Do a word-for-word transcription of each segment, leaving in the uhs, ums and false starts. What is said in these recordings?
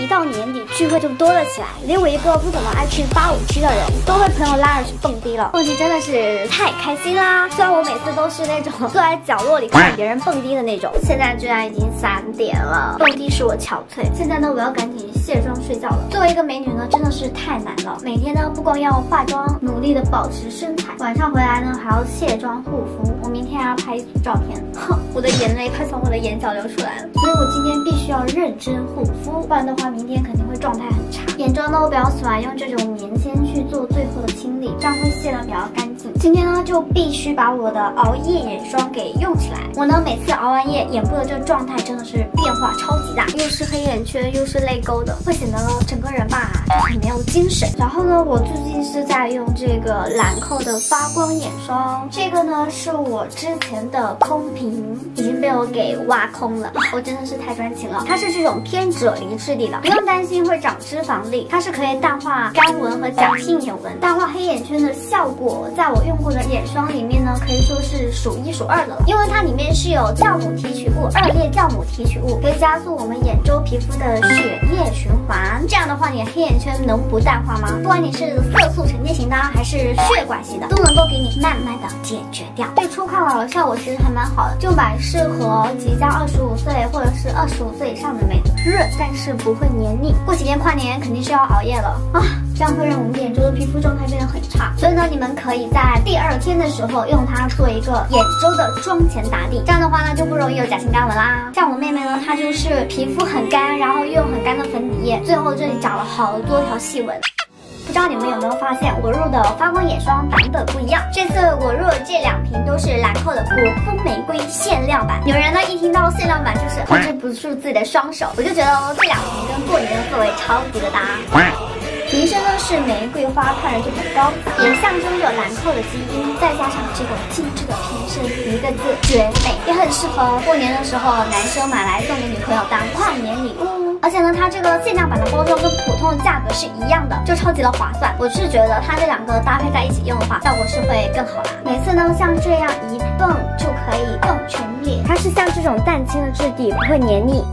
一到年底聚会就多了起来，连我一个不怎么爱去八五区的人都被朋友拉着去蹦迪了。蹦迪真的是太开心啦！虽然我每次都是那种坐在角落里看别人蹦迪的那种。现在居然已经三点了，蹦迪使我憔悴。现在呢，我要赶紧卸妆睡觉了。作为一个美女呢，真的是太难了。每天呢，不光要化妆，努力的保持身材，晚上回来呢还要卸妆护肤。我明天还要拍一组照片，哼，我的眼泪快从我的眼角流出来了。所以我今天必须要认真护肤，不然的话明天肯定会状态很差。眼妆呢，我比较喜欢用这种棉签去做最后的清理，这样会卸得比较干净。今天呢，就必须把我的熬夜眼霜给用起来。我呢，每次熬完夜，眼部的这个状态真的是变化超级大，又是黑眼圈，又是泪沟的，会显得整个人吧很没有精神。然后呢，我最近是在用这个兰蔻的发光眼霜，这个呢是我之前的空瓶，已经被我给挖空了，我真的是太专情了。它是这种偏啫喱质地的，不用担心会长脂肪粒，它是可以淡化干纹和假性眼纹、淡化黑眼圈的效果，在我用过的眼霜里面呢，可以说是数一数二的，因为它里面是有酵母提取物、二裂酵母提取物，可以加速我们眼周皮肤的血液循环。这样的话，你黑眼圈能不淡化吗？不管你是色素沉淀型的还是血管型的，都能够给你慢慢的解决掉。最初看好了，效果其实还蛮好的，就买适合即将二十五岁或者是二十五岁以上的妹子，热但是不会黏腻。过几天跨年肯定是要熬夜了啊，这样会让我们眼周的皮肤状态变得很差，所以呢，你们可以在第二天的时候用它做一个眼周的妆前打底，这样的话呢就不容易有假性干纹啦。像我妹妹呢，她就是皮肤很干，然后又有很干的粉底液，最后这里长了好多条细纹。不知道你们有没有发现，我入的发光眼霜版本不一样。这次我入的这两瓶都是兰蔻的国风玫瑰限量版。有人呢一听到限量版就是控制不住自己的双手，我就觉得哦，这两瓶跟过年的氛围超级的搭。瓶身呢是玫瑰花畔的这种高级，也象征着兰蔻的基因，再加上这种精致的瓶身，一个字绝美，也很适合过年的时候男生买来送给女朋友当跨年礼物。而且呢，它这个限量版的包装跟普通的价格是一样的，就超级的划算。我是觉得它这两个搭配在一起用的话，效果是会更好啦。每次呢像这样一泵就可以泵全脸，它是像这种蛋清的质地，不会黏腻。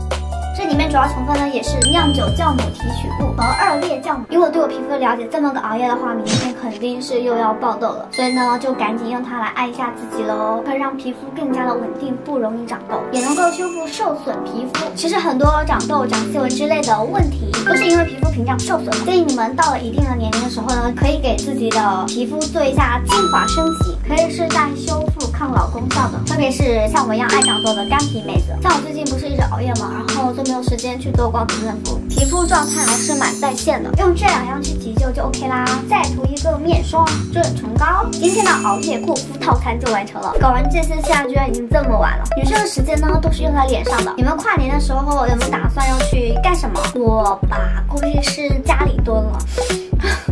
这里面主要成分呢也是酿酒酵母提取物和二裂酵母。以我对我皮肤的了解，这么个熬夜的话，明天肯定是又要爆痘了，所以呢就赶紧用它来爱一下自己喽，会让皮肤更加的稳定，不容易长痘，也能够修复受损皮肤。其实很多长痘、长细纹之类的问题都是因为皮肤屏障受损，建议你们到了一定的年龄的时候呢，可以给自己的皮肤做一下精华升级，可以是在修复抗老功效的，特别是像我一样爱长痘的干皮妹子。像我最近不是一直熬夜嘛，然后就没有时间去做光子嫩肤，皮肤状态还是蛮在线的，用这两样去急救就 OK 啦。再涂一个面霜、遮眼唇膏，今天的熬夜护肤套餐就完成了。搞完这些，现在居然已经这么晚了。女生的时间呢都是用在脸上的，你们跨年的时候有没有打算要去干什么？我吧，估计是家里蹲了。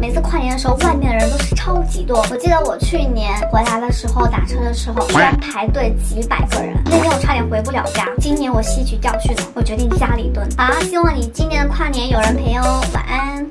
每次跨年的时候，外面的人都是超级多。我记得我去年回来的时候，打车的时候居然排队几百个人，那天我差点回不了家。今年我吸取教训了，我决定家里蹲。好啦，希望你今年的跨年有人陪哦。晚安。